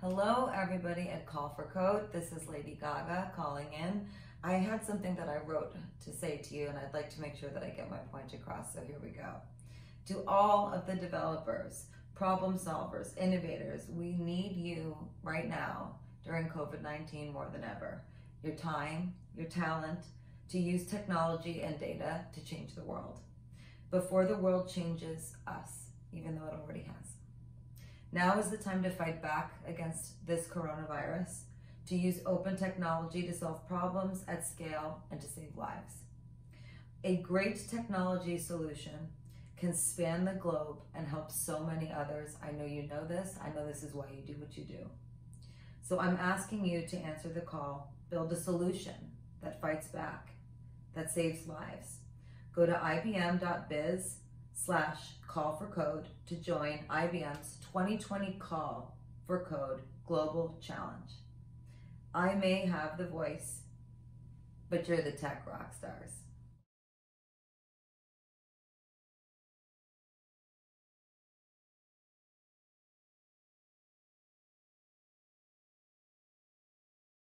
Hello everybody at Call for Code. This is Lady Gaga calling in. I had something that I wrote to say to you, and I'd like to make sure that I get my point across, so here we go. To all of the developers, problem solvers, innovators, we need you right now during COVID-19 more than ever. Your time, your talent, to use technology and data to change the world. Before the world changes us, even though it already has. Now is the time to fight back against this coronavirus, to use open technology to solve problems at scale and to save lives. A great technology solution can span the globe and help so many others. I know you know this. I know this is why you do what you do. So I'm asking you to answer the call, build a solution that fights back, that saves lives. Go to ibm.biz/callforcode to join IBM's 2020 Call for Code Global Challenge. I may have the voice, but you're the tech rock stars.